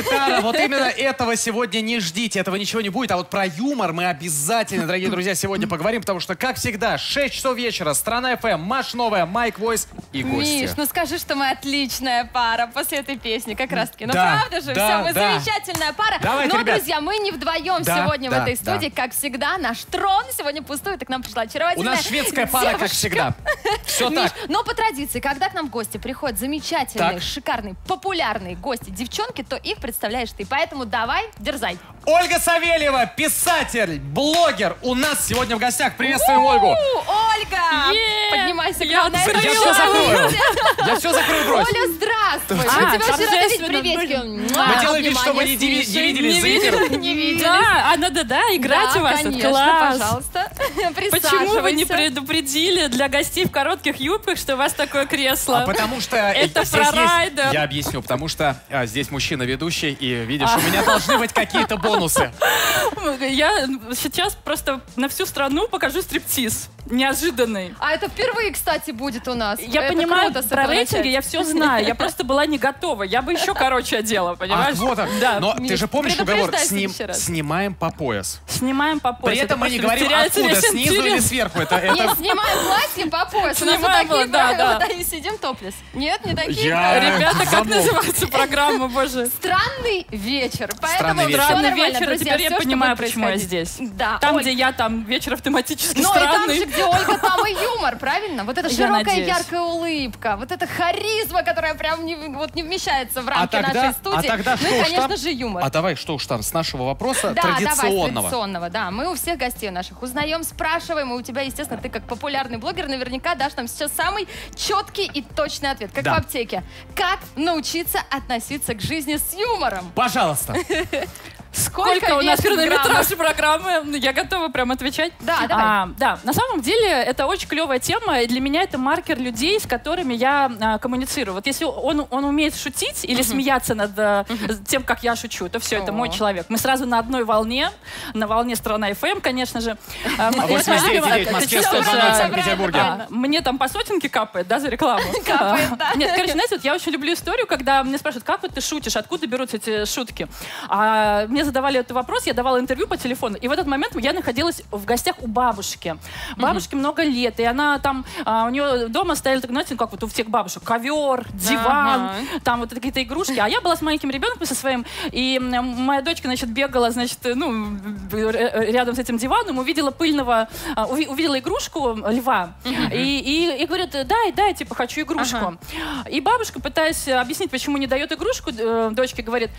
гитара. Вот именно этого сегодня не ждите. Этого ничего не будет. А вот про юмор мы обязательно, дорогие друзья, сегодня поговорим. Потому что, как всегда, 6 часов вечера. Страна FM, Маш Новая, Майк Войс и гости. Миш, ну скажи, что мы отличная пара после этой песни. Как раз таки. Ну да, правда же? Да, все, мы замечательная пара. Давайте, но, ребят, друзья, мы не вдвоем сегодня в этой студии. Как всегда, наш трон сегодня пустует. И к нам пришла очаровательная. У нас шведская пара, девушка, как всегда. Все так. Миш, но по традиции, когда к нам в гости приходят замечательные, шикарные, популярные гости, девчонки, то их представляешь ты. Поэтому давай, дерзай. Ольга Савельева, писатель, блогер, у нас сегодня в гостях. Приветствуем Ольгу. Ольга! Поднимайся, я все закрою, брось. Оля, здравствуй. Мы тебя вчера видели, приветики. Мы делаем вид, что мы не виделись за эфир. Не виделись. Да, играть у вас, это класс. Пожалуйста, почему вы не предупредили для гостей в коротких юбках, что у вас такое кресло? Потому что это прорайдер. Я объясню, потому что здесь мужчина ведущий, и видишь, у меня должны быть какие-то бонусы. Я сейчас просто на всю страну покажу стриптиз. Неожиданный. А это впервые, кстати, будет у нас. Я понимаю, про рейтинги я все знаю. Я просто была не готова. Я бы еще короче одела, понимаешь? Ах, вот так. Да. Но ты же помнишь уговор? Снимаем по пояс. Снимаем по пояс. При этом мы не говорим, откуда, снизу или сверху. Нет, снимаем платье по пояс. У нас вот такие правила, да, и сидим топлес. Нет, не такие правила. Ребята, как называется программа, боже? Странный вечер. Поэтому странный вечер. Теперь я понимаю, почему я здесь. Там, где я, там вечер автоматически странный. Ольга, там и юмор, правильно? Вот эта широкая, яркая улыбка, вот эта харизма, которая прям не вмещается в рамки нашей студии. Ну и, конечно же, юмор. А давай, что уж там, с нашего вопроса традиционного. Да, мы у всех гостей наших узнаем, спрашиваем, и у тебя, естественно, ты как популярный блогер наверняка дашь нам сейчас самый четкий и точный ответ, как в аптеке. Как научиться относиться к жизни с юмором? Пожалуйста. Сколько у нас хронометраж программы? Я готова прям отвечать. Да, давай. Да, на самом деле это очень клевая тема. И для меня это маркер людей, с которыми я коммуницирую. Вот если он умеет шутить или смеяться над тем, как я шучу, то все, это мой человек. Мы сразу на одной волне, на волне Страна FM, конечно же. Мне там по сотенке капает, да, за рекламу? Капает, да. Нет, короче, знаете, я очень люблю историю, когда мне спрашивают, как вот ты шутишь, откуда берутся эти шутки? Мне задавали этот вопрос, я давала интервью по телефону, и в этот момент я находилась в гостях у бабушки. Бабушке много лет, и она там, у нее дома стояли, так, знаете, как вот у всех бабушек, ковер, диван, там вот какие-то игрушки. А я была с маленьким ребенком, со своим, и моя дочка, значит, бегала, значит, ну, рядом с этим диваном, увидела пыльного, увидела игрушку льва, и говорит, дай, типа, хочу игрушку. И бабушка, пытаясь объяснить, почему не дает игрушку, дочке говорит,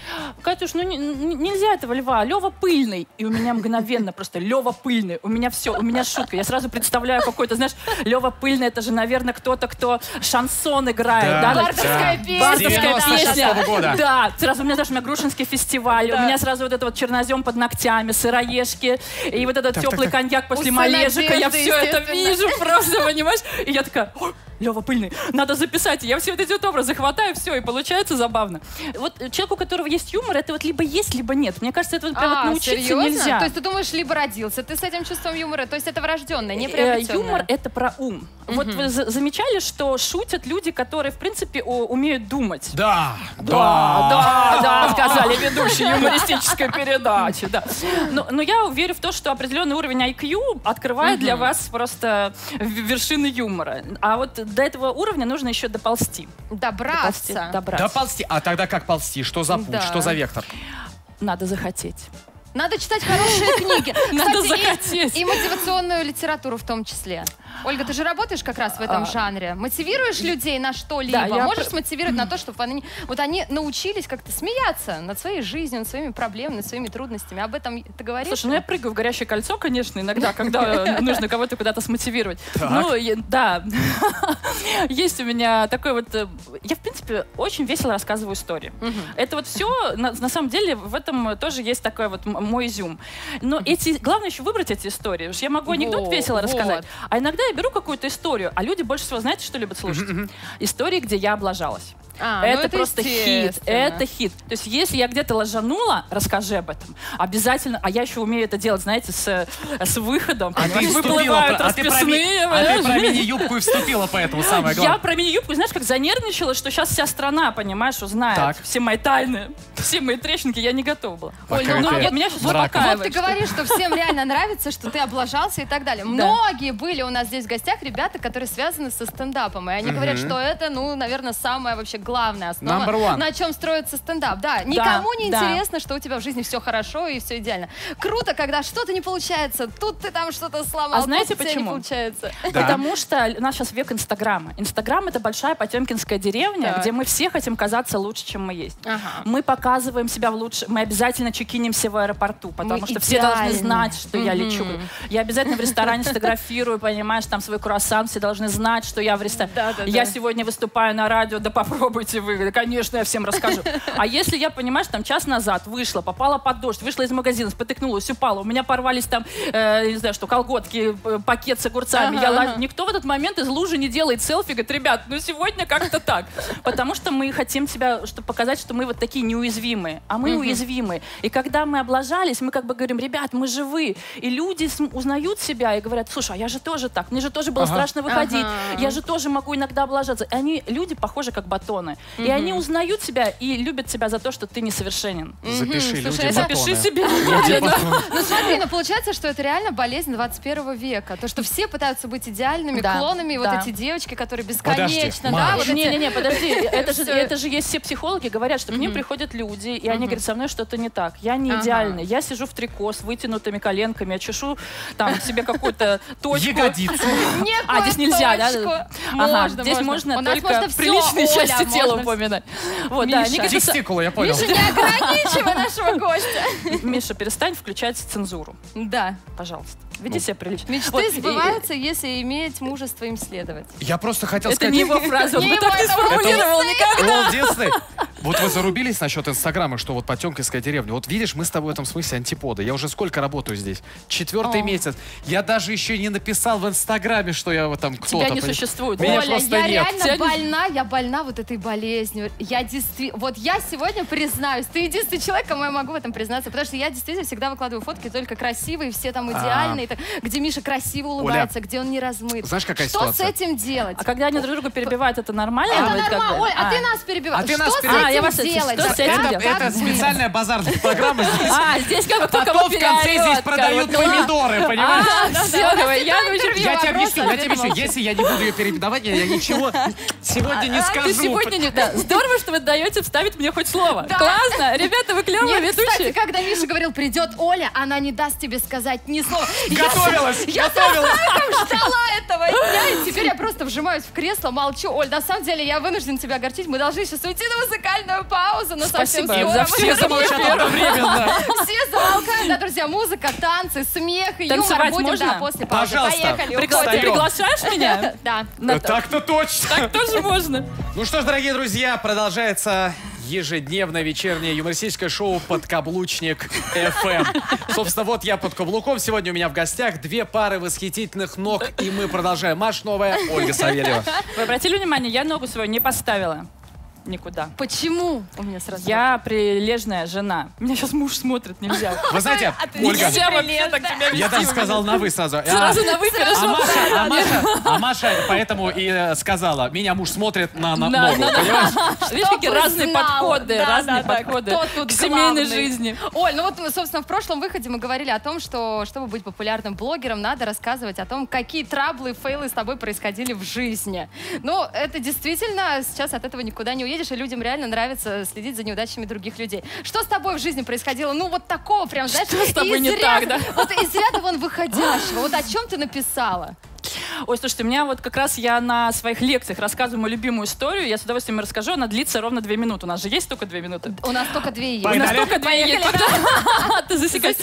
Катюш, ну, нельзя этого льва, Лёва пыльный. И у меня мгновенно просто Лёва пыльный. У меня все, у меня шутка. Я сразу представляю какой-то, знаешь, Лёва пыльный, это же, наверное, кто-то, кто шансон играет. Да, бардовская песня. Года. Да, сразу у меня даже Грушинский фестиваль. У меня сразу вот это вот чернозем под ногтями, сыроежки, и вот этот теплый коньяк после малежика. Я все это вижу просто, понимаешь? И я такая, Лёва пыльный, надо записать. Я все вот эти вот образы хватаю, все, и получается забавно. Вот человек, у которого есть юмор, это вот либо есть, либо нет. Мне кажется, это вот прям вот научиться нельзя. То есть ты думаешь, либо родился ты с этим чувством юмора, то есть это врожденное, не приобретенное. Юмор — это про ум. Вот вы замечали, что шутят люди, которые, в принципе, умеют думать? Да, сказали ведущие юмористической передачи. Но я верю в то, что определенный уровень IQ открывает для вас просто вершины юмора. А вот до этого уровня нужно еще доползти. Добраться. А тогда как ползти? Что за путь, что за вектор? Надо захотеть. Надо читать хорошие книги. Надо захотеть. И мотивационную литературу в том числе. Ольга, ты же работаешь как раз в этом жанре. Мотивируешь людей на что-либо? Можешь смотивировать на то, чтобы они научились как-то смеяться над своей жизнью, над своими проблемами, над своими трудностями. Об этом ты говоришь? Слушай, ну я прыгаю в горящее кольцо, конечно, иногда, когда нужно кого-то куда-то смотивировать. Ну, да. Есть у меня такой вот... Я, в принципе, очень весело рассказываю истории. Это вот все, на самом деле, в этом тоже есть такой вот мой изюм. Но главное еще выбрать эти истории. Я могу анекдот весело рассказать, а иногда я беру какую-то историю, а люди больше всего, знаете, что любят слушать? Истории, где я облажалась. Это просто хит, это хит. То есть если я где-то ложанула, расскажи об этом. Обязательно, а я еще умею это делать, знаете, с выходом. А ты вступила, а ты про мини-юбку и вступила, поэтому самое главное. Я про мини-юбку, знаешь, как занервничала, что сейчас вся страна, понимаешь, узнает. Так. Все мои тайны, все мои трещинки, я не готова была. Ой, ну нет, меня сейчас успокаивает. Вот ты говоришь, что всем реально нравится, что ты облажался и так далее. Многие были у нас здесь в гостях ребята, которые связаны со стендапом, и они говорят, что это, ну, наверное, самое вообще главная основа, на чем строится стендап. Да, никому не интересно, что у тебя в жизни все хорошо и все идеально. Круто, когда что-то не получается, тут ты там что-то сломал, а знаете почему? Получается. Да. Потому что у нас сейчас век Инстаграма. Инстаграм — это большая потемкинская деревня, так, где мы все хотим казаться лучше, чем мы есть. Ага. Мы показываем себя в лучше, мы обязательно чекинимся в аэропорту, потому что все должны знать, что я лечу. Я обязательно в ресторане сфотографирую, понимаешь, там свой круассан, все должны знать, что я в ресторане. Я сегодня выступаю на радио, да попробуй. Вы, конечно, я всем расскажу. А если я, понимаешь, там час назад вышла, попала под дождь, вышла из магазина, спотыкнулась, упала, у меня порвались там, не знаю что, колготки, пакет с огурцами, никто в этот момент из лужи не делает селфи, говорит, ребят, ну сегодня как-то так. Потому что мы хотим себя, чтобы показать, что мы вот такие неуязвимые, а мы уязвимые. И когда мы облажались, мы как бы говорим, ребят, мы живы. И люди узнают себя и говорят, слушай, а я же тоже так, мне же тоже было страшно выходить, я же тоже могу иногда облажаться. И они, люди, похожи как батоны. И они узнают себя и любят себя за то, что ты несовершенен. Запиши, запиши себе. Ну смотри, но получается, что это реально болезнь 21 века. То, что все пытаются быть идеальными, клонами, вот эти девочки, которые бесконечно... Не-не-не, подожди. Это же есть все психологи, говорят, что к ним приходят люди, и они говорят, со мной что-то не так. Я не идеальна. Я сижу в трико с вытянутыми коленками, я чешу там себе какую-то точку. Ягодицу. А, здесь нельзя, да? Можно, здесь можно только приличные части тела. Упоминать. Вот, Миша, да, гестикулы, я понял. Миша, не ограничивай нашего гостя. Миша, перестань включать цензуру. Да. Пожалуйста. Веди себя прилично. Мечты вот, сбываются, если иметь мужество им следовать. Я просто хотел сказать... Это не его фраза, он бы так не сформулировал никогда. Вот вы зарубились насчет Инстаграма, что вот потемкинская деревня. Вот видишь, мы с тобой в этом смысле антиподы. Я уже сколько работаю здесь? 4-й месяц. Я даже еще не написал в Инстаграме, что я там кто-то... Тебя не существует. Меня просто нет. Я реально больна, я больна вот этой болезнью. Я действительно... Вот я сегодня признаюсь, ты единственный человек, кому я могу в этом признаться, потому что я действительно всегда выкладываю фотки только красивые, все там идеальные. Где Миша красиво улыбается, Оля, где он не размыт. Знаешь, какая ситуация? Что с этим делать? А когда они друг друга перебивают, это нормально? Это нормально. Оль, а ты нас перебиваешь. А ты нас перебиваешь. Что с этим делать? Это специальная базарная программа. А, здесь как бы кто-то в конце здесь продают помидоры, понимаешь? Я тебе объясню, Если я не буду ее перебивать, я ничего сегодня не скажу. Здорово, что вы даете вставить мне хоть слово. Классно. Ребята, вы клевые ведущие. Кстати, когда Миша говорил, придет Оля, она не даст тебе сказать ни слова. Готовилась! Я с ждала этого дня, и теперь я просто вжимаюсь в кресло, молчу. Оль, на самом деле, я вынужден тебя огорчить. Мы должны сейчас уйти на музыкальную паузу, но совсем скоро. Все замолчат одновременно. Все замолкают, да, друзья. Музыка, танцы, смех и юмор. Будем, да, после паузы. Пожалуйста, приглашаешь меня? Да. Так-то точно. Так тоже можно. Ну что ж, дорогие друзья, продолжается... ежедневное вечернее юмористическое шоу «Подкаблучник.ФМ». Собственно, вот я под каблуком. Сегодня у меня в гостях две пары восхитительных ног. И мы продолжаем. Маш Новая, Ольга Савельева. Вы обратили внимание, я ногу свою не поставила никуда. Почему? У меня сразу... Я прилежная жена. Меня сейчас муж смотрит, нельзя. Вы знаете, Ольга, я даже сказал на «вы» сразу. Сразу на «вы», хорошо. А Маша поэтому и сказала, меня муж смотрит на ногу, понимаешь? Видишь, какие разные подходы к семейной жизни. Оль, ну вот, собственно, в прошлом выходе мы говорили о том, что, чтобы быть популярным блогером, надо рассказывать о том, какие траблы и фейлы с тобой происходили в жизни. Ну, это действительно сейчас от этого никуда не уйдет. И людям реально нравится следить за неудачами других людей. Что с тобой в жизни происходило? Ну, вот такого прям, знаешь, что с тобой не так, да? Вот из ряда вон выходящего. Вот о чем ты написала? Ой, слушайте, у меня вот как раз я на своих лекциях рассказываю мою любимую историю. Я с удовольствием расскажу. Она длится ровно 2 минуты. У нас же есть только 2 минуты. У нас только 2 есть. У нас только 2 есть. Ты засекаешь.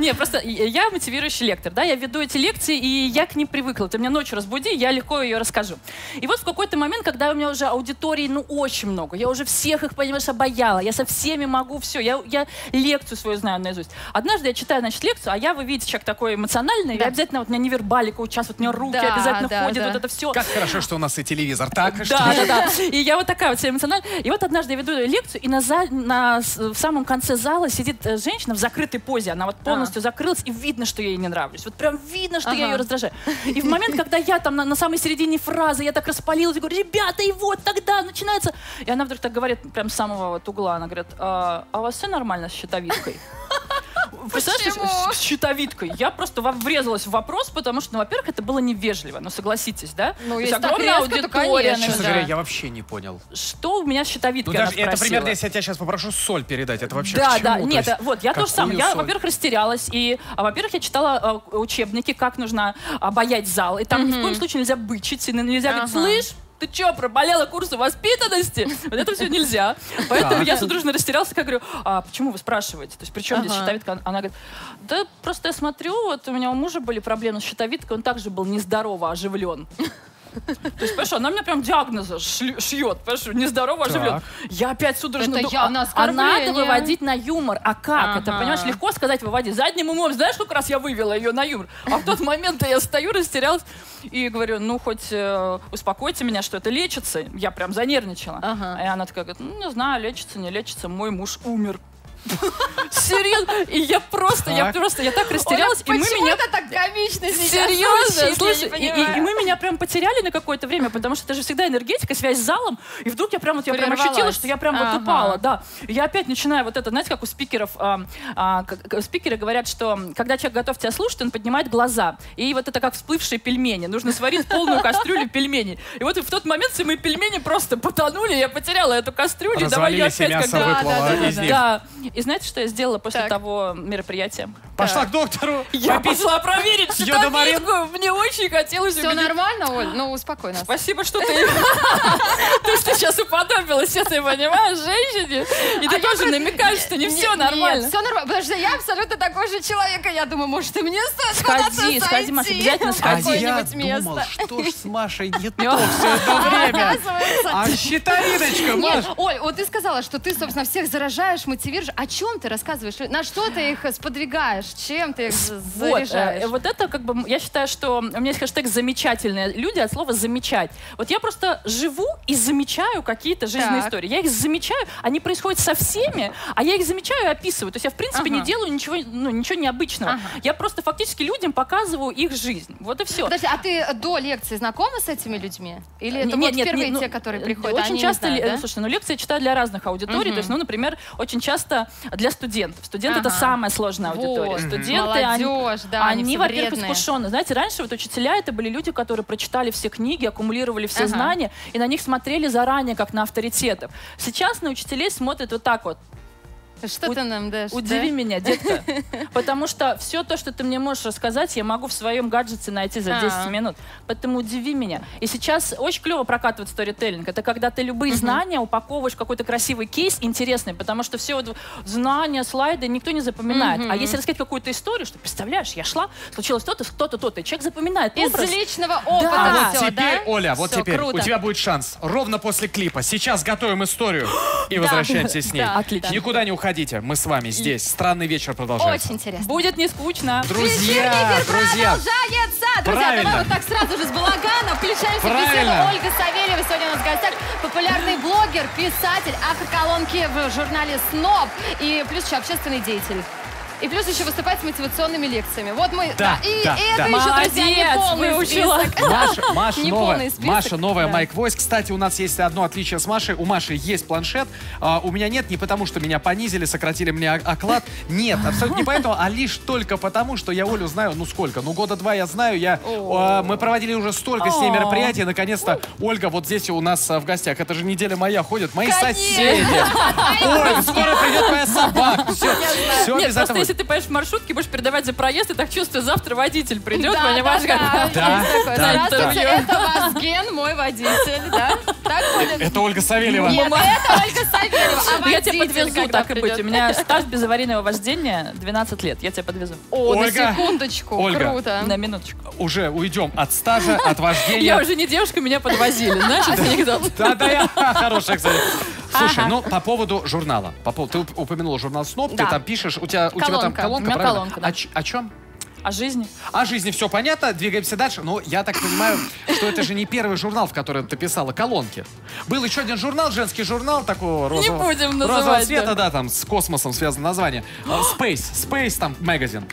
Не, просто я мотивирующий лектор, да? Я веду эти лекции, и я к ним привыкла. Ты меня ночью разбуди, я легко ее расскажу. И вот в какой-то момент, когда у меня уже аудитории, ну, очень много, я уже всех их, понимаешь, обаяла, я со всеми могу все, я лекцию свою знаю наизусть. Однажды я читаю, значит, лекцию, а я, вы видите, человек такой эмоциональный, я обязательно, вот у меня невербалика, сейчас вот у меня руки обязательно ходит, вот это все. Как хорошо, что у нас и телевизор, так? Да. И я вот такая вот вся эмоциональная. И вот однажды я веду лекцию, и в самом конце зала сидит женщина в закрытой позе. Она вот полностью закрылась, и видно, что я ей не нравлюсь. Вот прям видно, что я ее раздражаю. И в момент, когда я там на самой середине фразы, я так распалилась, и говорю, ребята, и вот тогда начинается... И она вдруг так говорит, прям с самого вот угла, она говорит, а у вас все нормально с щитовидкой? Представляешь, с щитовидкой. Я просто врезалась в вопрос, потому что, ну, во-первых, это было невежливо, ну, согласитесь, да? Ну, если так резко, то, конечно. Честно говоря, я вообще не понял. Что у меня с щитовидкой, она спросила. Это примерно, если я тебя сейчас попрошу соль передать, это вообще к чему? Да, нет, вот, я тоже сам. Я, во-первых, растерялась, и, во-первых, я читала учебники, как нужно обаять зал, и там ни в коем случае нельзя бычить, нельзя говорить, слышь, ты чё, проболела курсу воспитанности? Вот это все нельзя. Поэтому я судорожно растерялся, как говорю, а почему вы спрашиваете? То есть при чем здесь щитовидка? Она говорит, да просто я смотрю, вот у меня у мужа были проблемы с щитовидкой, он также был нездорово оживлен. То есть, понимаешь, она мне прям диагнозы шьет, понимаешь, нездорово оживлен. Я опять судорожно думаю, а надо выводить на юмор. А как это, понимаешь, легко сказать, выводи задним умом. Знаешь, сколько раз я вывела ее на юмор? А в тот момент я стою, растерялась и говорю, ну, хоть успокойте меня, что это лечится. Я прям занервничала. И она такая говорит, ну, не знаю, лечится, не лечится, мой муж умер. Серьезно, и я так растерялась. Оля, и почему это так комично сейчас? Серьезно, слушай, и мы меня прям потеряли на какое-то время, потому что это же всегда энергетика, связь с залом, и вдруг я прям ощутила, что я прям вот упала, да. И я опять начинаю вот это, знаете, как у спикеров, спикеры говорят, что когда человек готов тебя слушать, он поднимает глаза, и вот это как всплывшие пельмени, нужно сварить полную кастрюлю пельменей. И вот в тот момент все мои пельмени просто потонули, я потеряла эту кастрюлю, давай я опять как-то... И знаете, что я сделала после того мероприятия? Пошла к доктору. Я пошла проверить щитовидку. Мне очень хотелось увидеть. Все нормально, Оль? Ну, успокой нас. Спасибо, что ты... Ты что сейчас уподобилась, я понимаю, женщине. И ты тоже намекаешь, что не все нормально. Все нормально, потому что я абсолютно такой же человек. Я думаю, может, и мне стоит куда-то сойти. Сходи, Маша, обязательно сходи. А я думал, что ж с Машей не то все это время. А щитовидочка, Маш. Оль, вот ты сказала, что ты, собственно, всех заражаешь, мотивируешь. О чем ты рассказываешь? На что ты их сподвигаешь? Чем ты их заряжаешь? Вот это как бы... Я считаю, что... У меня есть хэштег «замечательные люди» от слова «замечать». Вот я просто живу и замечаю какие-то жизненные истории. Я их замечаю, они происходят со всеми, а я их замечаю и описываю. То есть я, в принципе, не делаю ничего необычного. Я просто фактически людям показываю их жизнь. Вот и все. Подожди, а ты до лекции знакома с этими людьми? Или это вот первые те, которые приходят? Очень часто... Слушай, ну лекции я читаю для разных аудиторий. То есть, ну, например, очень часто для студентов. Студенты — это самая сложная аудитория. Студенты, молодежь, они во-первых, искушены. Знаете, раньше вот учителя это были люди, которые прочитали все книги, аккумулировали все знания, и на них смотрели заранее, как на авторитетов. Сейчас на учителей смотрят вот так вот. Что ты нам дашь? Удиви меня, детка. Потому что все то, что ты мне можешь рассказать, я могу в своем гаджете найти за 10 минут. Поэтому удиви меня. И сейчас очень клево прокатывает сторителлинг. Это когда ты любые знания упаковываешь в какой-то красивый кейс, интересный, потому что все вот знания, слайды никто не запоминает. А если рассказать какую-то историю, что, представляешь, я шла, случилось то-то, кто-то, то-то, и человек запоминает из личного опыта. Да. Вот теперь, Оля, вот все, теперь круто. У тебя будет шанс. Ровно после клипа. Сейчас готовим историю и возвращаемся с ней. Отлично. Никуда не уходите. Мы с вами здесь. Странный вечер продолжается. Очень интересно. Будет не скучно. Друзья, продолжается. Друзья, давай вот так сразу же с балагана включаемся в беседу. Ольга Савельева сегодня у нас в гостях. Популярный блогер, писатель, автор колонки в журнале «Сноб» и плюс еще общественный деятель. И плюс еще выступать с мотивационными лекциями. Вот мы... Маша Новая, Майк Войс. Кстати, у нас есть одно отличие с Машей. У Маши есть планшет. У меня нет не потому, что меня понизили, сократили мне оклад. Нет, абсолютно не поэтому, а лишь только потому, что я Олю знаю, ну сколько? Ну года два я знаю. Мы проводили уже столько с ней мероприятий. Наконец-то Ольга вот здесь у нас в гостях. Это же неделя моя ходит. Мои соседи. Ой, скоро придет моя собака. Все без этого. Если ты поедешь в маршрутке, будешь передавать за проезд, и так чувствую, завтра водитель придет, понимаешь, как... Здравствуйте, это вас ген, мой водитель, да? Это Ольга Савельева. Нет, это Ольга Савельева, я тебя подвезу, так и быть. У меня стаж без аварийного вождения 12 лет, я тебя подвезу. О, на секундочку, круто. На минуточку. Уже уйдем от стажа, от вождения. Я уже не девушка, меня подвозили, знаешь, это анекдот. Да, хороший, кстати. Слушай, ну, по поводу журнала. Ты упомянула журнал «Сноб», ты там пишешь, у тебя там колонка, правильно? О чем? О жизни. О жизни все понятно, двигаемся дальше. Но я так понимаю, что это же не первый журнал, в котором ты писала колонки. Был еще один журнал, женский журнал, такого розового, не будем называть, розового цвета, да, там с космосом связано название. Space там магазин.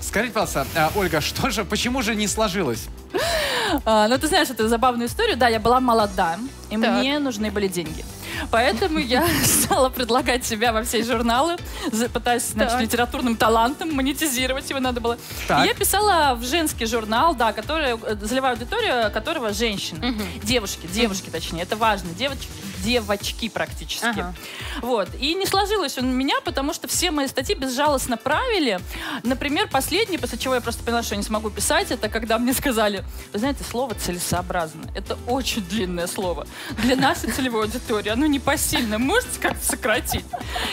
Скажите, пожалуйста, Ольга, что же, почему же не сложилось? Ну, ты знаешь, это забавную историю. Да, я была молода, и мне нужны были деньги. Поэтому я стала предлагать себя во все журналы, пытаясь, значит, литературным талантом монетизировать его надо было. И я писала в женский журнал, да, который заливаю аудиторию, которого женщины, девушки, точнее, это важно, девочки практически. Вот. И не сложилось он у меня, потому что все мои статьи безжалостно правили. Например, последний, после чего я просто поняла, что я не смогу писать, это когда мне сказали: вы знаете, слово целесообразно. Это очень длинное слово. Для нас и целевой аудитории. Оно непосильно. Можете как-то сократить?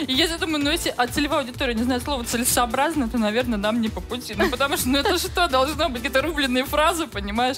И я задумаю, ну если от целевой аудитории не знает слово целесообразно, то, наверное, нам не по пути. Ну потому что, ну это что, должна быть какие-то рубленые фразы, понимаешь?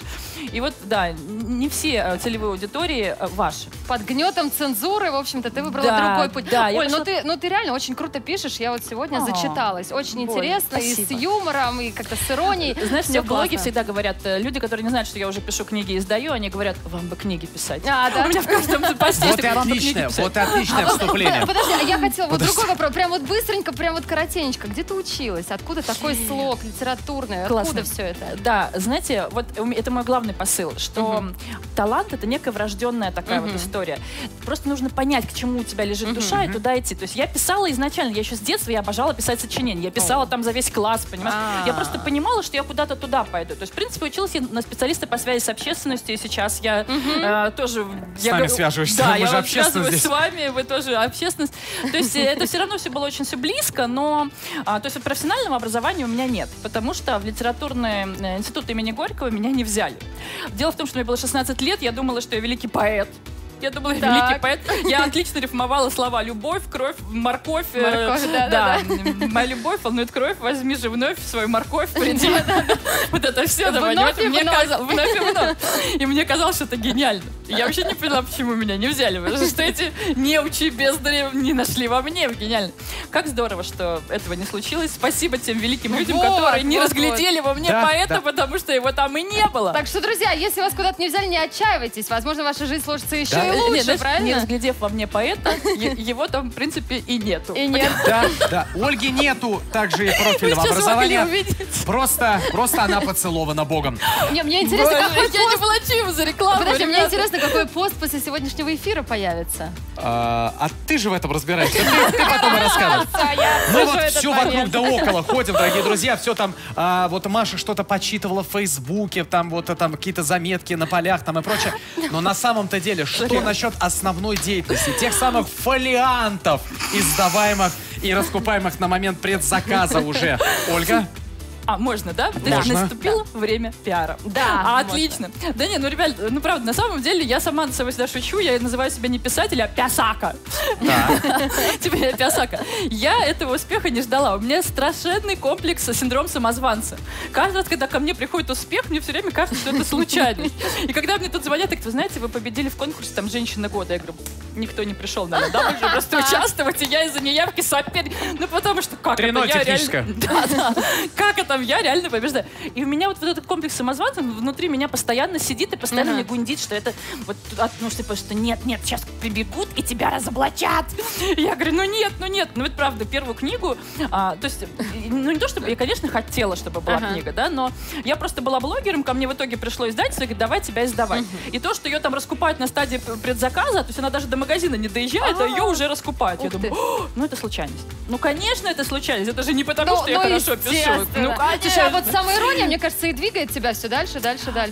И вот, да, не все целевые аудитории ваши. Под гнетом цензуры, в общем-то, ты выбрала другой путь. Да, Оль, ну ты реально очень круто пишешь. Я вот сегодня зачиталась. Очень интересно. И с юмором, и как-то с иронией. Знаешь, все блоги всегда говорят, люди, которые не знают, что я уже пишу книги и издаю, они говорят, вам бы книги писать. У меня в каждом запасе есть. Вот отличное вступление. Подожди, я хотела вот другой вопрос. Прям вот быстренько, прям вот коротенечко. Где ты училась? Откуда такой слог литературный? Откуда все это? Да, знаете, вот это мой главный посыл, что талант — это некая врожденная такая вот история. Просто нужно понять, к чему у тебя лежит душа, и туда идти. То есть я писала изначально, я еще с детства, я обожала писать сочинения. Я писала там за весь класс, понимаешь? Я просто понимала, что я куда-то туда пойду. То есть, в принципе, училась я на специалиста по связи с общественностью, и сейчас я тоже... С нами связываешься, мы же общественность. С вами, вы тоже общественность. То есть это все равно все было очень все близко, но то есть профессионального образования у меня нет, потому что в литературный институт имени Горького меня не взяли. Дело в том, что мне было 16 лет, я думала, что я великий поэт. Я думала, я великий поэт. Я отлично рифмовала слова «любовь», «кровь», «морковь». Моя любовь волнует кровь, возьми же вновь свою морковь, приди. Вот это все. Вновь и вновь. И мне казалось, что это гениально. Я вообще не поняла, почему меня не взяли. Потому что эти неучи бездари не нашли во мне. Гениально. Как здорово, что этого не случилось. Спасибо тем великим людям, которые не разглядели во мне поэта, потому что его там и не было. Так что, друзья, если вас куда-то не взяли, не отчаивайтесь. Возможно, ваша жизнь сложится еще лучше, нет, даже правильно? Не разглядев во мне поэта, его там, в принципе, и нету. И нет. Да, да. Ольги нету также и профильного образования. Просто она поцелована Богом. Не, мне интересно, какой я не плачу его за рекламу. Подожди, мне интересно, какой пост после сегодняшнего эфира появится. А ты же в этом разбираешься. Ты потом и расскажешь. Мы вот все вокруг да около ходим, дорогие друзья. Все там, вот Маша что-то почитывала в Фейсбуке, там вот там какие-то заметки на полях там и прочее. Но на самом-то деле, что насчет основной деятельности, тех самых фолиантов, издаваемых и раскупаемых на момент предзаказа уже, Ольга? А, можно, да? Можно. То есть наступило время пиара. Да. Отлично. Можно. Да не, ну, ребят, ну, правда, на самом деле, я сама над собой всегда шучу, я называю себя не писатель, а пясака. Теперь я пясака. Я этого успеха не ждала. У меня страшенный комплекс, синдром самозванца. Каждый раз, когда ко мне приходит успех, мне все время кажется, что это случайность. И когда мне тут звонят, так, вы знаете, вы победили в конкурсе, там, «Женщина года». Я говорю, никто не пришел, наверное, да, просто участвовать, и я из-за неявки соперник. Ну, потому что как это? Техническое. Да. Как это? Я реально побеждаю. И у меня вот этот комплекс самозванца внутри меня постоянно сидит и постоянно мне гундит, что это вот, ну, что нет, сейчас прибегут и тебя разоблачат. Я говорю, ну нет. Ну, это правда, первую книгу, то есть, ну, не то чтобы, я, конечно, хотела, чтобы была книга, да, но я просто была блогером, ко мне в итоге пришло издательство и говорит, давай тебя издавать. И то, что ее там раскупают на стадии предзаказа, то есть она даже до магазина не доезжает, а ее уже раскупают. Я думаю, ну, это случайность. Ну, конечно, это случайность. Это же не потому, что я хорошо пишу. А вот самоирония, мне кажется, и двигает тебя все дальше.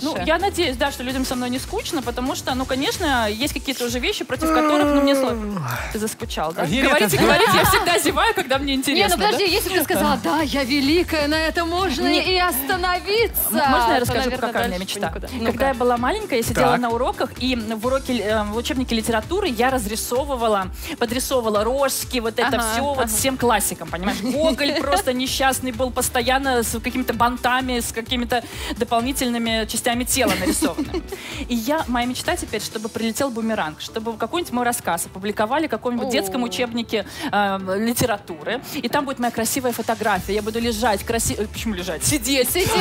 Ну, я надеюсь, да, что людям со мной не скучно, потому что, ну, конечно, есть какие-то уже вещи, против которых, ну, мне сложно. Ты заскучал, да? Говорите, я всегда зеваю, когда мне интересно. Не, ну, подожди, если бы ты сказала, да, я великая, на это можно и остановиться. Можно я расскажу, какая у меня мечта? Когда я была маленькая, я сидела на уроках, и в учебнике литературы я я разрисовывала, подрисовывала рожки, вот это все, вот всем классикам, понимаешь? Гоголь просто несчастный был постоянно с какими-то бантами, с какими-то дополнительными частями тела нарисованными. И я, моя мечта теперь, чтобы прилетел бумеранг, чтобы какой-нибудь мой рассказ опубликовали в каком-нибудь детском учебнике литературы, и там будет моя красивая фотография. Я буду лежать, красиво... Почему лежать? Сидеть. Сидеть.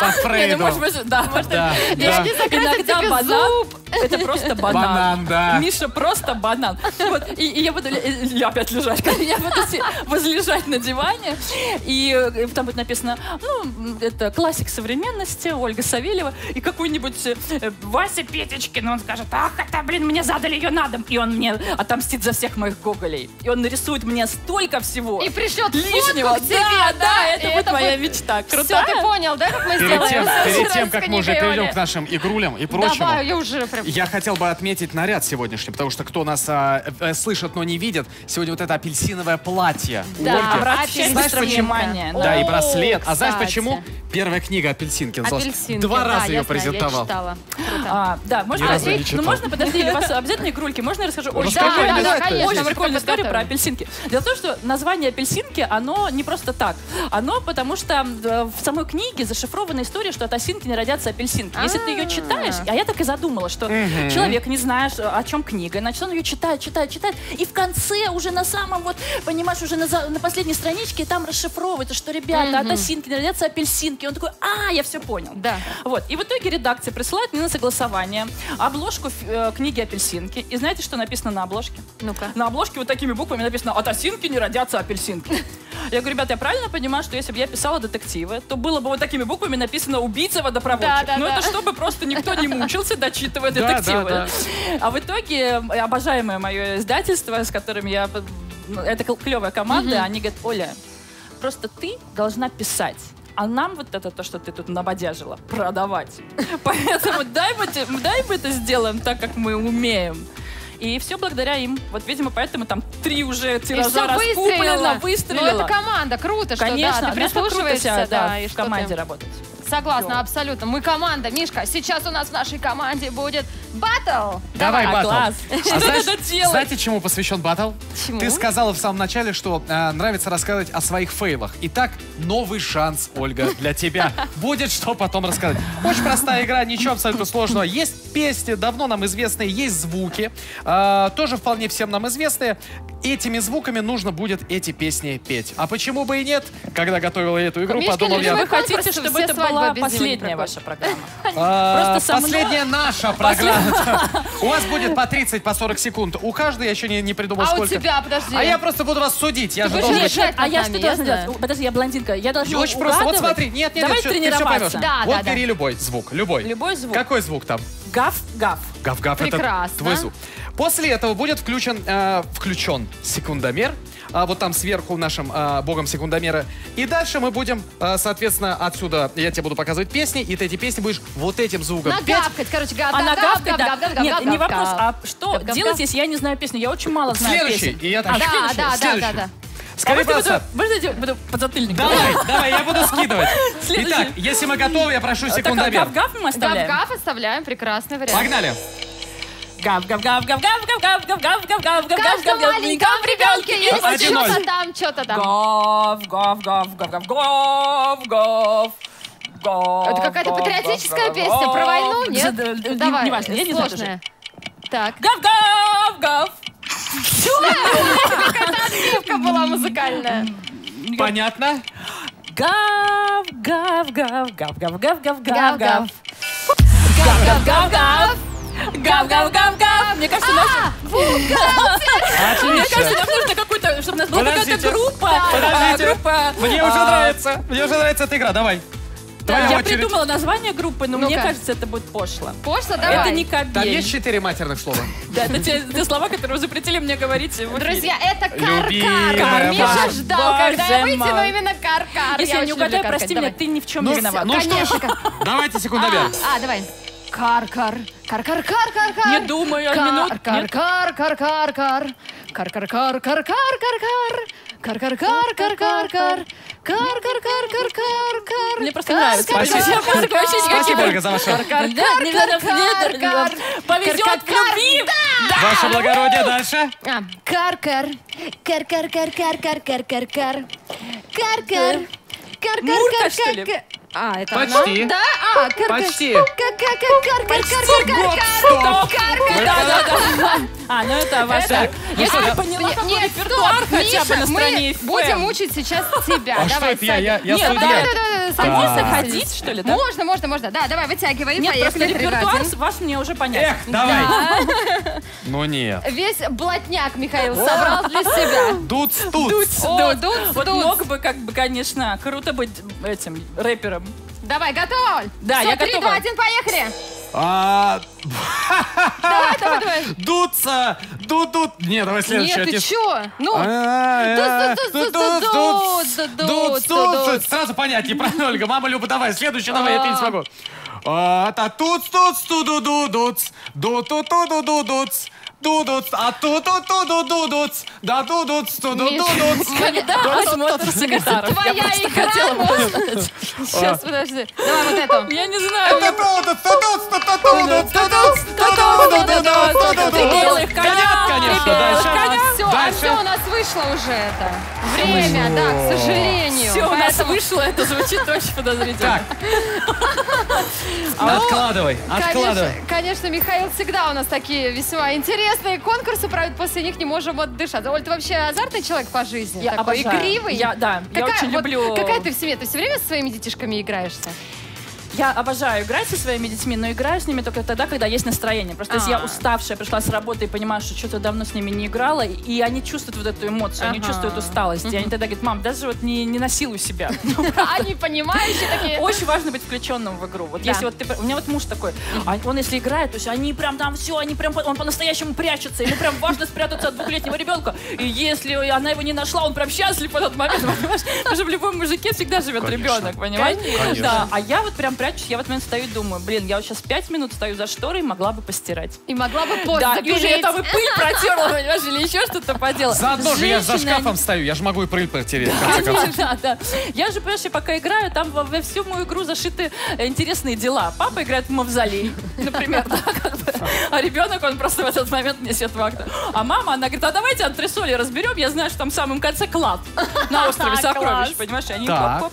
По Фрейду. Иногда банан. Это просто банан. Миша просто банан. И я буду опять лежать. Я буду возлежать на диване. И там будет написано, ну, это классик современности, Ольга Савельева. И какой-нибудь Вася Петечкин, он скажет, ах, это, блин, мне задали ее на дом. И он мне отомстит за всех моих Гоголей. И он нарисует мне столько всего. И пришлет лишнего. Да, это будет моя мечта. Круто. Все, ты понял, да, как мы сделаем? Перед тем, как мы уже перейдем к нашим игрулям и прочему, я хотел бы отметить наряд сегодняшний, потому что кто нас слышит, но не видит, сегодня вот это апельсиновое платье. Да, знаешь почему? Да, и браслет. А знаешь почему? Первая книга «Апельсинки». Два раза ее презентовал. Да, можно, подожди, у вас обязательно игрульки. Можно я расскажу? Очень прикольная история про апельсинки. Дело в том, что название «Апельсинки», оно не просто так. Оно потому что в самой книге зашифрована история, что от осинки не родятся апельсинки. Если ты ее читаешь, а я так и задумала, что человек, не знаешь, о чем книга, значит, он ее читает, читает, читает, и в конце уже на самом, вот, понимаешь, уже на последней страничке там расшифровывается, что, ребята, от осинки не родятся апельсинки. Он такой, а, я все понял. Да. Вот. И в итоге редакция присылает мне на согласование обложку книги «Апельсинки». И знаете, что написано на обложке? Ну-ка. На обложке вот такими буквами написано «От осинки не родятся апельсинки». Я говорю, ребята, я правильно понимаю, что если бы я писала детективы, то было бы вот такими буквами написано «Убийца водопроводчик». Да, да, но это чтобы просто никто не мучился, дочитывать детективы. Да, да, да. А в итоге обожаемое мое издательство, с которым я... Это клевая команда, они говорят, Оля, просто ты должна писать. А нам вот это то, что ты тут набодяжила, продавать. Поэтому дай мы это сделаем так, как мы умеем. И все благодаря им. Вот, видимо, поэтому там 3 уже тиража раскуплено, выстрелила. Ну, это команда, круто, что конечно, да, ты прислушиваешься. Круто, да, и в команде работать. Согласна, абсолютно. Мы команда, Мишка. Сейчас у нас в нашей команде будет батл. Давай батл. Что это делать? Знаете, чему посвящен батл? Ты сказала в самом начале, что нравится рассказывать о своих фейлах. Итак, новый шанс, Ольга, для тебя. Будет что потом рассказать. Очень простая игра, ничего абсолютно сложного. Есть песни, давно нам известные, есть звуки. Тоже вполне всем нам известные. Этими звуками нужно будет эти песни петь. А почему бы и нет? Когда готовила эту игру, подумал я... Вы хотите, чтобы это была последняя ваша программа? Последняя наша программа. У вас будет по 30-40 секунд. У каждой я еще не придумал сколько. А у тебя, подожди. А я просто буду вас судить. Я же должен... А я что должна делать? Подожди, я блондинка. Я должна угадывать. Очень просто. Вот смотри. Нет, нет, нет. Давай тренироваться. Вот бери любой звук. Любой. Любой звук. Какой звук там? Гав-гав. Гав-гав. Это твой звук. После этого будет включен секундомер. Вот там сверху нашим богом секундомера. И дальше мы будем, соответственно, отсюда я тебе буду показывать песни, и ты эти песни будешь вот этим звуком нагавкать, короче, гав-гав-гав-гав-гав-гав-гав-гав. Нет, не вопрос, а что делать, если я не знаю песню? Я очень мало знаю песен. Следующий, и я так... Да. Скажи, пожалуйста. Можно я буду подзатыльник? Давай, я буду скидывать. Итак, если мы готовы, я прошу секундомер. Гав-гав мы оставляем? Гав-гав оставляем, прекрасный вариант. Погнали. Каждом маленьком ребенке есть что-то там. Гав-гав-гав-гав-гав-гав-гав-гав. Это какая-то патриотическая песня про войну, нет? Давай, сложная. Так. Гав-гав-гав. Чего? Какая-то отбивка была музыкальная. Понятно? Гав-гав-гав-гав-гав-гав-гав-гав-гав. Гав-гав-гав-гав. Гав-гав-гав-гав! Мне кажется, нам нужно какую-то, чтобы у нас была какая-то группа. Мне уже нравится. Мне уже нравится эта игра. Давай. Я придумала название группы, но мне кажется, это будет пошло. Пошло, давай. Это не кабель. Там есть 4 матерных слова. Да, это те слова, которые запретили мне говорить. Друзья, это каркар. Миша ждал, когда я выйду, но именно каркар. Если я не угадаю, прости меня, ты ни в чем не виноват. Ну что ж, давайте секундомер. А, давай. Кар-кар, кар-кар-кар-кар-кар. Не думаю о минутах. Кар-кар-кар-кар-кар. Кар-кар-кар-кар-кар-кар. Кар-кар-кар-кар-кар-кар. Кар-кар-кар-кар-кар-кар. Мне просто нравится. Спасибо, Ольга, за ваше. Повезет в любви. Ваше благородие, дальше. Кар-кар. Кар-кар-кар-кар-кар-кар-кар. Кар-кар. Мурка, что ли? А, это почти. Она? Да? А, почти. А, ну это ваша... Я поняла, какой репертуар хотя бы на стране ФМ. Мы будем учить сейчас тебя. А что это я? Я судья. А можно ходить, что ли? Можно, можно, можно. Да, давай, вытягивай. Нет, просто репертуар ваш мне уже понятен. Эх, давай. Ну нет. Весь блатняк Михаил собрал для себя. Дуц-туц. Вот мог бы, как бы, конечно, круто быть этим рэпером. Давай, готова, Оль? Да, я готова. 3, 2, 1, поехали! Давай, ты подумаешь. Дуться, дудут. Нет, давай следующий. Нет, ты чё? Ну. Дуц-туц-туц-туц-туц-туц-туц. Сразу понять, неправильно, Ольга. Мама, Люба, давай, следующий, давай, я это не смогу. А туц-туц-туц-туц-туц-туц. Ду-ту-ту-ду-ду-дуц. Тудут, а тудут, да тудут. Мы недавно смотрим секретаров. Твоя игра, можно? Сейчас, подожди. Давай вот эту. Я не знаю. Ты бил их коня, конечно. Дальше. Все у нас вышло уже это. Время, да, к сожалению. Все у нас вышло, это звучит очень подозрительно. Откладывай, откладывай. Конечно, Михаил всегда у нас такие весьма интересные. Конкурсы правят, после них не можем отдышаться. Оль, ты вообще азартный человек по жизни? Я такой обожаю. Игривый? Я, да, какая, я очень люблю... Какая ты в семье? Ты все время со своими детишками играешься? Я обожаю играть со своими детьми, но играю с ними только тогда, когда есть настроение. Просто если я уставшая, пришла с работы и понимаю, что что-то давно с ними не играла, и они чувствуют вот эту эмоцию, они чувствуют усталость. И они тогда говорят: мам, даже вот не насилуй себя. Они понимающие такие. Очень важно быть включенным в игру. Вот если вот ты... У меня вот муж такой, он если играет, то есть они прям там все, они прям... Он по-настоящему прячется, ему прям важно спрятаться от двухлетнего ребенка. И если она его не нашла, он прям счастлив в этот момент. Потому что в любом мужике всегда живет ребенок, понимаете? Да, а я вот прям прячусь, я в этот момент стою и думаю: блин, я вот сейчас 5 минут стою за шторой, могла бы постирать. И могла бы пост запереть. Да, и уже я там и пыль протерла, понимаешь, или еще что-то поделала. Заодно же я за шкафом стою, я же могу и пыль протереть. Да, да. Я же, понимаешь, пока играю, там во всю мою игру зашиты интересные дела. Папа играет в мавзолей, например, да, как бы. А ребенок, он просто в этот момент несет в акт. А мама, она говорит: а давайте антресоли разберем, я знаю, что там в самом конце клад на острове Сокровищ, понимаешь, они хоп-хоп.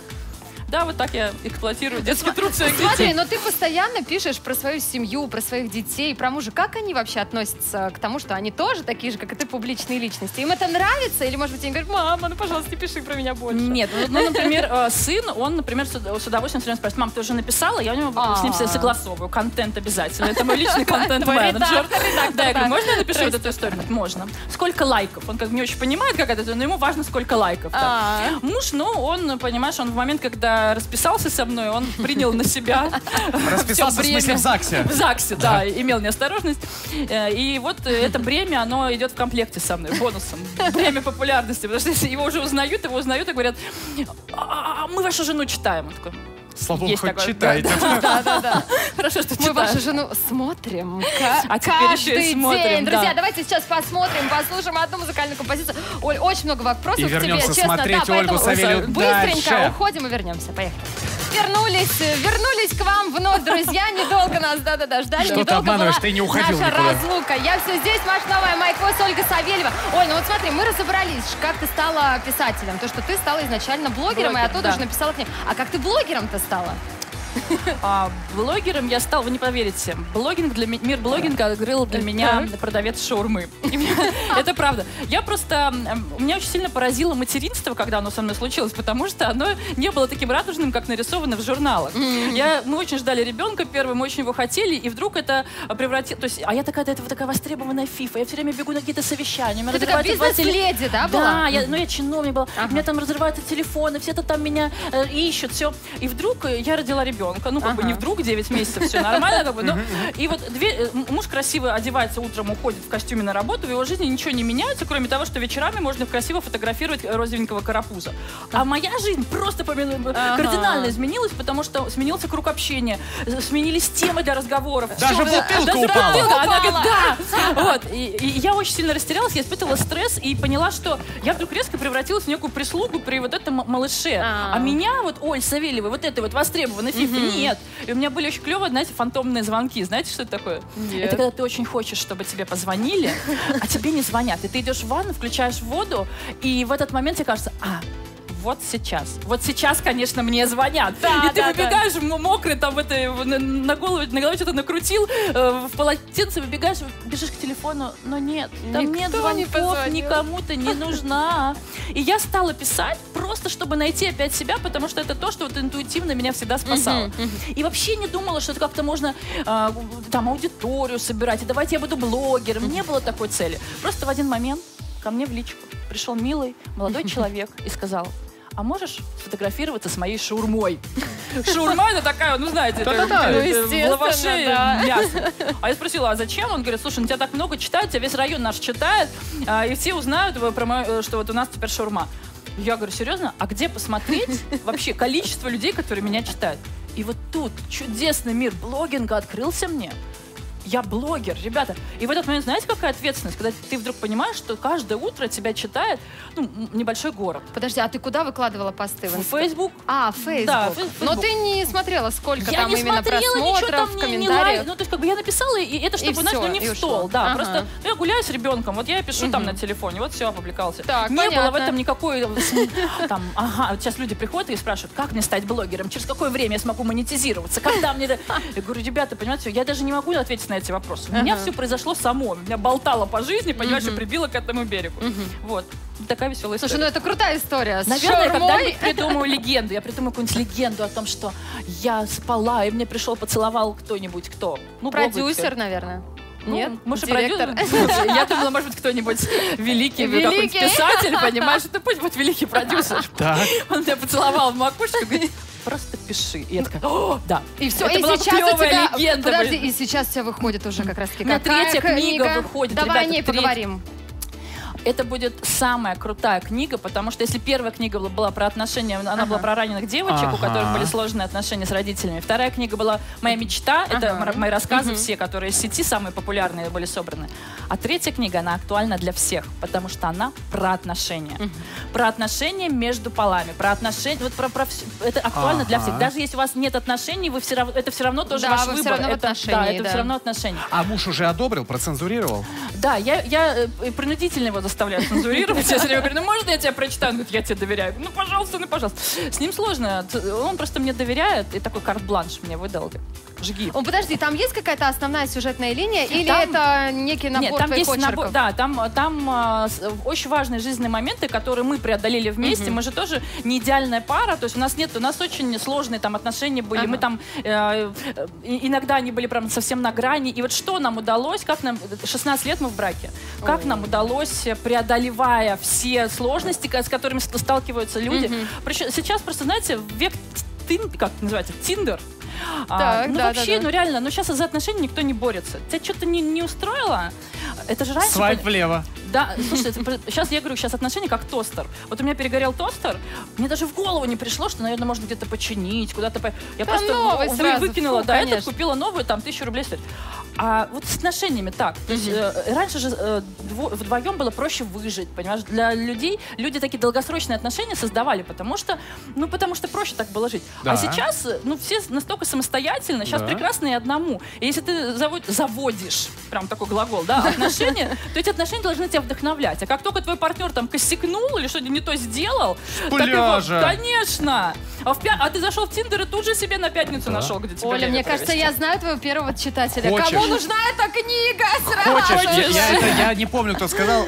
Да, вот так я эксплуатирую детский труд своих детей. Смотри, но ты постоянно пишешь про свою семью, про своих детей, про мужа. Как они вообще относятся к тому, что они тоже такие же, как и ты, публичные личности? Им это нравится? Или, может быть, они говорят: мама, ну, пожалуйста, не пиши про меня больше? Нет, ну, например, сын, он, например, с удовольствием все время спрашивает: мам, ты уже написала? Я у него с ним все согласовываю. Контент обязательно. Это мой личный контент-менеджер. Да, я говорю: можно я напишу вот эту историю? Можно. Сколько лайков? Он как бы не очень понимает, как это, но ему важно, сколько лайков. Муж, ну, он, понимаешь, он в момент, когда расписался со мной, он принял на себя. Расписался, в смысле, в ЗАГСе? В ЗАГСе, да, имел неосторожность. И вот это бремя, оно идет в комплекте со мной, бонусом. Бремя популярности, потому что если его узнают и говорят: мы вашу жену читаем. Он такой: слава богу, хоть читаете. Да-да-да. Хорошо, что читаем. Мы вашу жену смотрим каждый день. Друзья, давайте сейчас посмотрим, послушаем одну музыкальную композицию. Оль, очень много вопросов к тебе, честно. Быстренько уходим и вернемся. Поехали. Вернулись, вернулись к вам вновь, друзья. Недолго нас, да-да-да, ждали. Что ты обманываешь, ты не уходил никуда. Наша разлука. Я все здесь, Маш Новая, Майк Войс, Ольга Савельева. Оль, ну вот смотри, мы разобрались, как ты стала писателем. То, что ты стала изначально блогером, и оттуда уже написала книгу. А как ты блогером-то стала? Блогером я стала, вы не поверите, мир блогинга открыл для меня продавец шаурмы. Это правда. Я просто, меня очень сильно поразило материнство, когда оно со мной случилось, потому что оно не было таким радужным, как нарисовано в журналах. Мы очень ждали ребенка первым, мы очень его хотели, и вдруг это превратилось, то есть, а я такая до этого такая востребованная фифа, я все время бегу на какие-то совещания. Ты такая бизнес-леди, да, была? Да, ну я чиновник была, у меня там разрываются телефоны, все-то там меня ищут, все. И вдруг я родила ребенка. Ну, как бы не вдруг, 9 месяцев, все нормально, как бы, но... И вот муж красиво одевается, утром уходит в костюме на работу, в его жизни ничего не меняется, кроме того, что вечерами можно красиво фотографировать розовенького карапуза. А моя жизнь просто кардинально изменилась, потому что сменился круг общения, сменились темы для разговоров. Даже бутылка упала! Она говорит: да! Вот. И я очень сильно растерялась, я испытывала стресс и поняла, что я вдруг резко превратилась в некую прислугу при вот этом малыше. А меня вот, Оль Савельева, вот этой вот востребованной фифе, нет. И у меня были очень клевые, знаете, фантомные звонки. Знаете, что это такое? Нет. Это когда ты очень хочешь, чтобы тебе позвонили, а тебе не звонят. И ты идешь в ванну, включаешь воду, и в этот момент тебе кажется, Вот сейчас, конечно, мне звонят. Да, и ты выбегаешь, мокрый, там на голову что-то накрутил, в полотенце выбегаешь, бежишь к телефону, но нет, там нет звонков, никому ты не нужна. И я стала писать просто, чтобы найти опять себя, потому что это то, что вот интуитивно меня всегда спасало. И вообще не думала, что это как-то можно там аудиторию собирать, и давайте я буду блогером. Не было такой цели. Просто в один момент ко мне в личку пришел милый молодой человек и сказал: а можешь сфотографироваться с моей шаурмой? Шаурма — это такая, ну знаете, это лаваши, мясо. А я спросила, а зачем? Он говорит: слушай, ну тебя так много читают, тебя весь район наш читает, и все узнают, что вот у нас теперь шаурма. Я говорю: серьезно? А где посмотреть вообще количество людей, которые меня читают? И вот тут чудесный мир блогинга открылся мне. Я блогер, ребята. И в этот момент, знаете, какая ответственность, когда ты вдруг понимаешь, что каждое утро тебя читает, ну, небольшой город. Подожди, а ты куда выкладывала посты? В Facebook. А, в Facebook. Да, Facebook. Но ты не смотрела, сколько я там не именно смотрела, просмотров, ничего там комментариев? Ну, то есть, как бы я написала, и это, чтобы, и знаешь, все, ну, не в стол. Да, ага. Просто ну, я гуляю с ребенком, вот я пишу там на телефоне, вот все, опубликовался. Так, не понятно. Было в этом никакой, там, вот сейчас люди приходят и спрашивают, как мне стать блогером, через какое время я смогу монетизироваться, когда мне... Я говорю: ребята, понимаете, я даже не могу ответить на эти вопросы. У меня все произошло само. Меня болтало по жизни, понимаешь, и прибило к этому берегу. Вот. Такая веселая история. Слушай, ну это крутая история. Наверное, когда-нибудь придумаю легенду. Я придумаю какую-нибудь легенду о том, что я спала, и мне пришел, поцеловал кто-нибудь, кто? Ну, продюсер, наверное. Нет, может, продюсер. Я думала, может быть, кто-нибудь великий, какой-нибудь писатель, понимаешь? Это пусть будет великий продюсер. Он тебя поцеловал в макушку, говорит: просто пиши. И я такая: о, да. И все, это и была сейчас у тебя... легенда. Подожди, и сейчас у тебя выходит уже как раз таки третья книга выходит. Давай, ребята, о ней поговорим. Это будет самая крутая книга, потому что если первая книга была про отношения, она была про раненых девочек, у которых были сложные отношения с родителями. Вторая книга была «Моя мечта», это мои рассказы все, которые из сети самые популярные были собраны. А третья книга, она актуальна для всех, потому что она про отношения. Про отношения между полами, про отношения, вот про все, это актуально для всех. Даже если у вас нет отношений, вы все равно, это все равно тоже ваш выбор. Это все равно отношения. А муж уже одобрил, процензурировал? Да, я принудительно его заставляю цензурировать. Я все время говорю: ну можно я тебя прочитаю? Он говорит: я тебе доверяю. Ну пожалуйста, ну пожалуйста. С ним сложно. Он просто мне доверяет и такой карт-бланш мне выдал. Жги. О, подожди, там есть какая-то основная сюжетная линия или там... это некий набор? Нет, там твоих есть набор, да, там очень важные жизненные моменты, которые мы преодолели вместе. Мы же тоже не идеальная пара, то есть у нас очень сложные там отношения были, мы там иногда они были прям совсем на грани. И вот что нам удалось, как нам, 16 лет мы в браке, как нам удалось, преодолевая все сложности, с которыми сталкиваются люди. Сейчас просто, знаете, век, как это называется, Тиндер. Реально, сейчас за отношения никто не борется. Тебя что-то не устроило? Это же раньше... Свайп влево. Да, слушай, сейчас я говорю, сейчас отношения как тостер. Вот у меня перегорел тостер, мне даже в голову не пришло, что, наверное, можно где-то починить, куда-то... Я просто выкинула, да, этот, купила новую, там, 1000 рублей стоит. А вот с отношениями так. То есть раньше же вдвоем было проще выжить, понимаешь? Для людей, люди такие долгосрочные отношения создавали, потому что проще так было жить. А сейчас, все настолько самостоятельно, сейчас прекрасно и одному. И если ты заводишь, прям такой глагол, да, отношения, то эти отношения должны тебя вдохновлять. А как только твой партнер там косякнул или что-то не то сделал, конечно! А ты зашел в Тиндер и тут же себе на пятницу нашел, где тебя... Оля, мне кажется, я знаю твоего первого читателя. Кому нужна эта книга? Хочешь? Я не помню, кто сказал,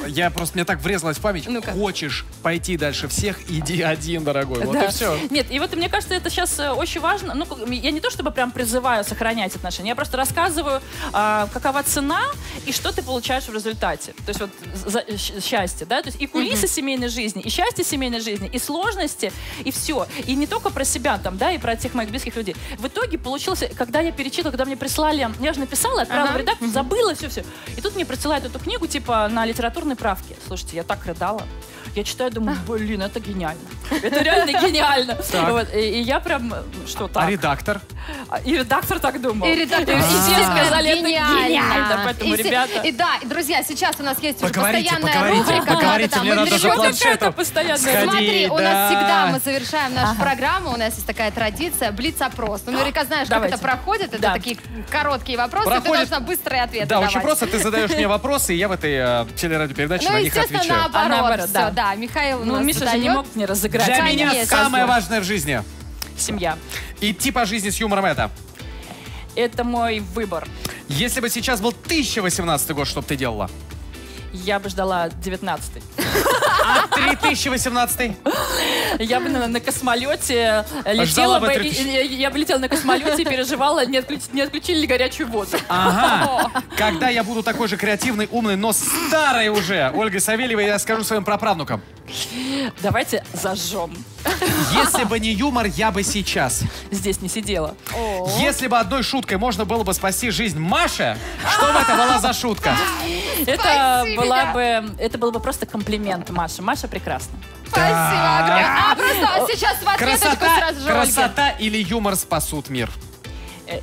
мне так врезалась в память. Ну-ка. Хочешь пойти дальше всех, иди один, дорогой. Да. Вот и все. Нет, и вот мне кажется, это сейчас очень важно. Ну, я не то чтобы прям призываю сохранять отношения, я просто рассказываю, какова цена и что ты получаешь в результате. То есть вот счастье, да? То есть и кулисы семейной жизни, и счастье семейной жизни, и сложности, и все. И не только про себя там, да, и про тех моих близких людей. В итоге получилось, когда я перечитала, когда мне прислали, я же написала, отправила в редакцию, забыла, все-все. И тут мне присылают эту книгу, типа, на литературной правке. Слушайте, я так рыдала. Я читаю, думаю, блин, это гениально. Это реально гениально. Вот, и я прям, что так. А редактор? И редактор так думал. И редактор. И все сказали, это гениально. Поэтому, ребята... И да, друзья, сейчас у нас есть уже постоянная рубрика. Поговорите, мне надо за планшетом. Смотри, у нас всегда мы завершаем нашу программу. У нас есть такая традиция — блиц-опрос. Ну, наверняка знаешь, как это проходит. Это такие короткие вопросы. Ты должна быстрые ответы давать. Да, очень просто. Ты задаешь мне вопросы, и я в этой телерадиопередаче на них отвечаю. Ну, естественно, наоборот. Все, да. Михаил у нас задает. Миша же не мог не разыграть. Для меня самое важное в жизни — семья. Идти по жизни с юмором — это мой выбор. Если бы сейчас был 2018 год, что бы ты делала? Я бы ждала 19-й. А 3018? Я бы на космолете летела бы, я бы летела на космолете и переживала, не отключили ли горячую воду. Ага. Когда я буду такой же креативной, умной, но старой уже Ольгой Савельевой, я скажу своим праправнукам. Давайте зажжем. Если бы не юмор, я бы сейчас здесь не сидела. Если бы одной шуткой можно было бы спасти жизнь Маше, что бы это была за шутка? Это был бы просто комплимент Маше. Маша прекрасна. Спасибо огромное. А просто сейчас в ответочку сразу же. Красота или юмор спасут мир?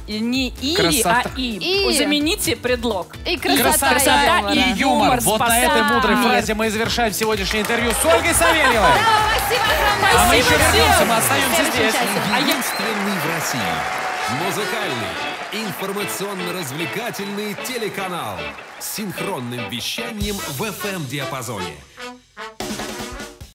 Не «и», а «и». Замените предлог. И красота, и юмор. Вот на этой мудрой фразе мы завершаем сегодняшнее интервью с Ольгой Савельевой. Да, спасибо огромное. А мы еще вернемся, мы остаемся здесь. Единственный в России музыкальный, информационно-развлекательный телеканал с синхронным вещанием в FM-диапазоне.